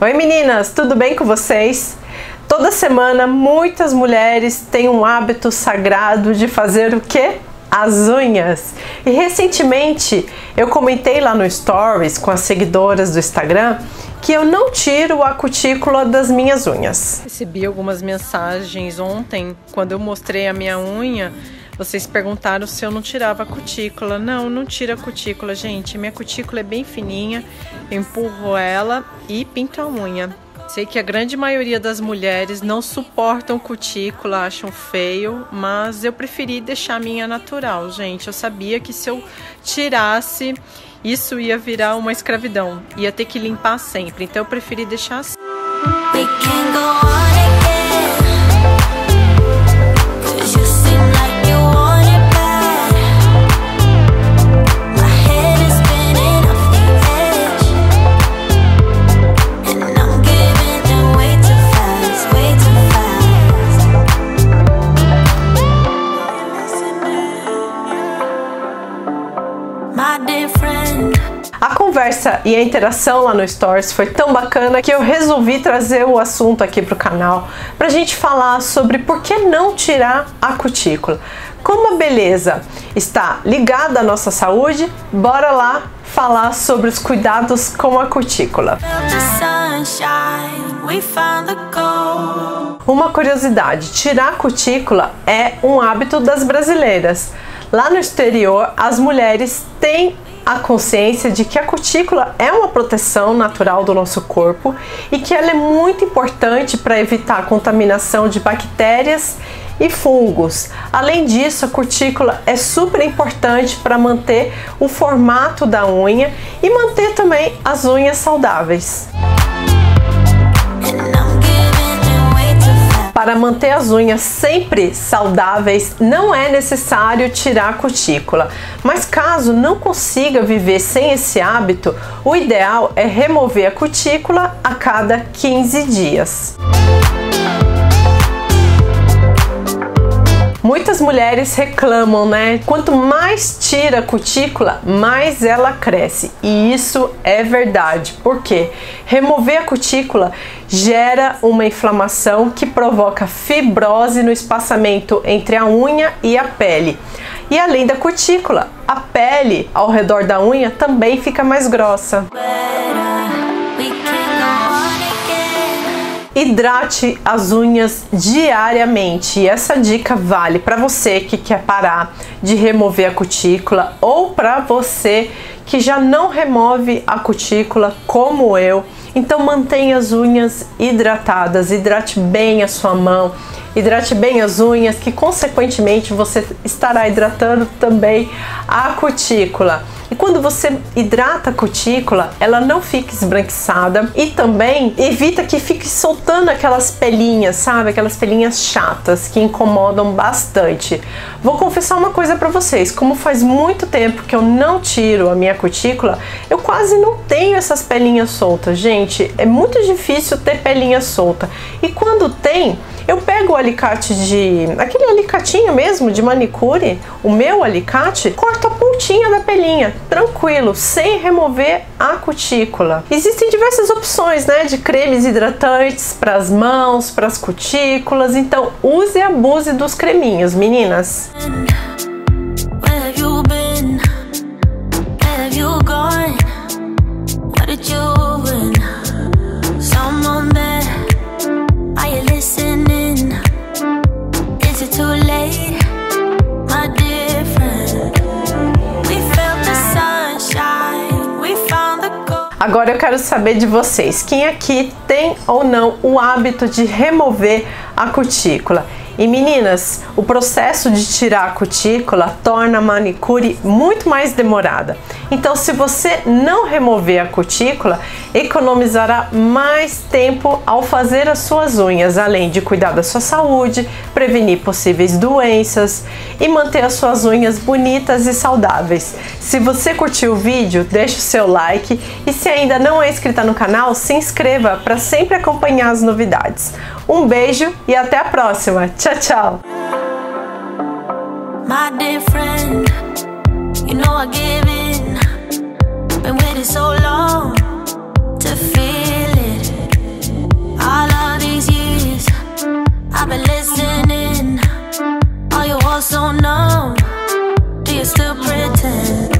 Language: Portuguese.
Oi meninas, tudo bem com vocês? Toda semana muitas mulheres têm um hábito sagrado de fazer o quê? As unhas. E recentemente eu comentei lá no Stories com as seguidoras do Instagram que eu não tiro a cutícula das minhas unhas. Recebi algumas mensagens ontem quando eu mostrei a minha unha. Vocês perguntaram se eu não tirava a cutícula. Não, não tira a cutícula, gente. Minha cutícula é bem fininha, eu empurro ela e pinto a unha. Sei que a grande maioria das mulheres não suportam cutícula, acham feio, mas eu preferi deixar a minha natural, gente. Eu sabia que se eu tirasse, isso ia virar uma escravidão. Ia ter que limpar sempre, então eu preferi deixar assim. A conversa e a interação lá no Stories foi tão bacana que eu resolvi trazer o assunto aqui pro canal pra gente falar sobre por que não tirar a cutícula. Como a beleza está ligada à nossa saúde, bora lá falar sobre os cuidados com a cutícula. Uma curiosidade, tirar a cutícula é um hábito das brasileiras. Lá no exterior, as mulheres têm a consciência de que a cutícula é uma proteção natural do nosso corpo e que ela é muito importante para evitar a contaminação de bactérias e fungos. Além disso, a cutícula é super importante para manter o formato da unha e manter também as unhas saudáveis. Para manter as unhas sempre saudáveis, não é necessário tirar a cutícula. Mas caso não consiga viver sem esse hábito, o ideal é remover a cutícula a cada 15 dias. Muitas mulheres reclamam, né? Quanto mais tira a cutícula, mais ela cresce. E isso é verdade, porque remover a cutícula gera uma inflamação que provoca fibrose no espaçamento entre a unha e a pele. E além da cutícula, a pele ao redor da unha também fica mais grossa. Hidrate as unhas diariamente, e essa dica vale para você que quer parar de remover a cutícula ou para você que já não remove a cutícula como eu. Então mantenha as unhas hidratadas, hidrate bem a sua mão, hidrate bem as unhas, que consequentemente você estará hidratando também a cutícula. E quando você hidrata a cutícula, ela não fica esbranquiçada e também evita que fique soltando aquelas pelinhas, sabe? Aquelas pelinhas chatas que incomodam bastante. Vou confessar uma coisa pra vocês, como faz muito tempo que eu não tiro a minha cutícula, eu quase não tenho essas pelinhas soltas, gente. É muito difícil ter pelinha solta. E quando tem, eu pego o alicate aquele alicatinho mesmo de manicure, o meu alicate, corto a pontinha da pelinha, tranquilo, sem remover a cutícula. Existem diversas opções, né, de cremes hidratantes para as mãos, para as cutículas, então use e abuse dos creminhos, meninas. Agora eu quero saber de vocês, quem aqui tem ou não o hábito de remover a cutícula? E meninas, o processo de tirar a cutícula torna a manicure muito mais demorada. Então, se você não remover a cutícula, economizará mais tempo ao fazer as suas unhas, além de cuidar da sua saúde, prevenir possíveis doenças e manter as suas unhas bonitas e saudáveis. Se você curtiu o vídeo, deixe o seu like e se ainda não é inscrita no canal, se inscreva para sempre acompanhar as novidades. Um beijo e até a próxima! Tchau, tchau! My dear friend, you know I give in. Been waiting so long to feel it. All of these years I've been listening. Are you also numb? Do you still pretend?